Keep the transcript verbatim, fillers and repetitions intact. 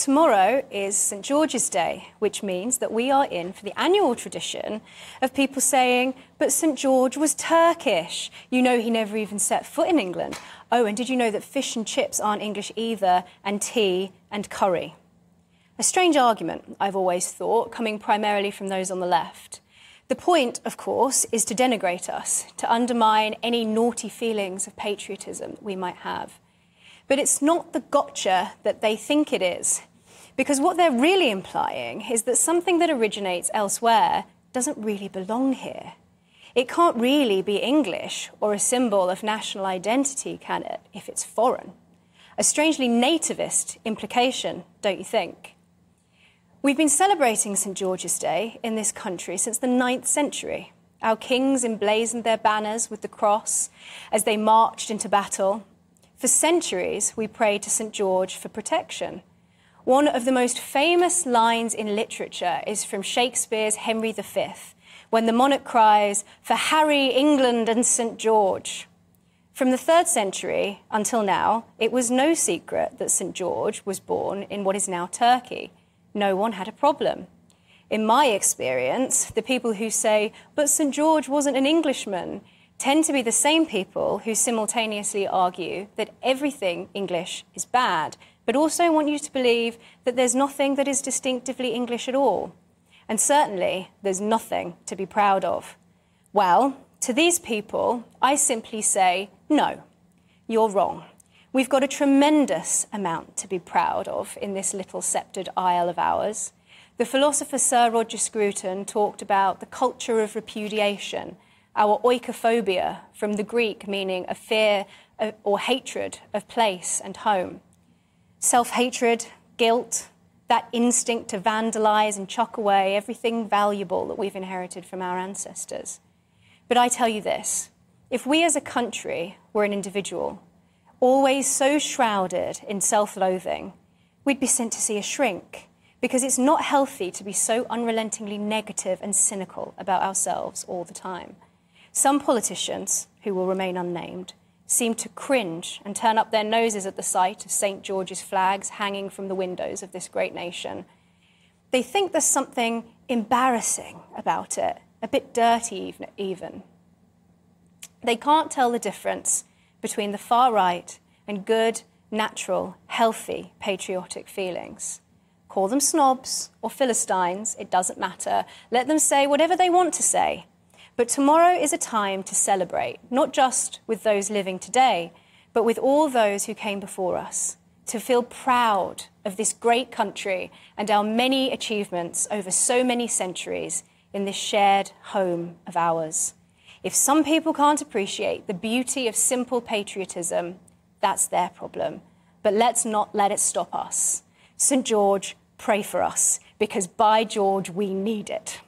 Tomorrow is St George's Day, which means that we are in for the annual tradition of people saying, but St George was Turkish. You know, he never even set foot in England. Oh, and did you know that fish and chips aren't English either, and tea and curry? A strange argument, I've always thought, coming primarily from those on the left. The point, of course, is to denigrate us, to undermine any naughty feelings of patriotism we might have. But it's not the gotcha that they think it is. Because what they're really implying is that something that originates elsewhere doesn't really belong here. It can't really be English or a symbol of national identity, can it, if it's foreign? A strangely nativist implication, don't you think? We've been celebrating St George's Day in this country since the ninth century. Our kings emblazoned their banners with the cross as they marched into battle. For centuries, we prayed to St George for protection. One of the most famous lines in literature is from Shakespeare's Henry the Fifth, when the monarch cries, "For Harry, England and St George." From the third century until now, it was no secret that St George was born in what is now Turkey. No one had a problem. In my experience, the people who say, but St George wasn't an Englishman, tend to be the same people who simultaneously argue that everything English is bad, but also want you to believe that there's nothing that is distinctively English at all. And certainly, there's nothing to be proud of. Well, to these people, I simply say, no, you're wrong. We've got a tremendous amount to be proud of in this little sceptred isle of ours. The philosopher Sir Roger Scruton talked about the culture of repudiation, our oikophobia, from the Greek meaning a fear or hatred of place and home. Self-hatred, guilt, that instinct to vandalise and chuck away everything valuable that we've inherited from our ancestors. But I tell you this, if we as a country were an individual, always so shrouded in self-loathing, we'd be sent to see a shrink, because it's not healthy to be so unrelentingly negative and cynical about ourselves all the time. Some politicians, who will remain unnamed, seem to cringe and turn up their noses at the sight of St George's flags hanging from the windows of this great nation. They think there's something embarrassing about it, a bit dirty even. They can't tell the difference between the far right and good, natural, healthy, patriotic feelings. Call them snobs or Philistines, it doesn't matter. Let them say whatever they want to say. But tomorrow is a time to celebrate, not just with those living today, but with all those who came before us, to feel proud of this great country and our many achievements over so many centuries in this shared home of ours. If some people can't appreciate the beauty of simple patriotism, that's their problem. But let's not let it stop us. St George, pray for us, because by George, we need it.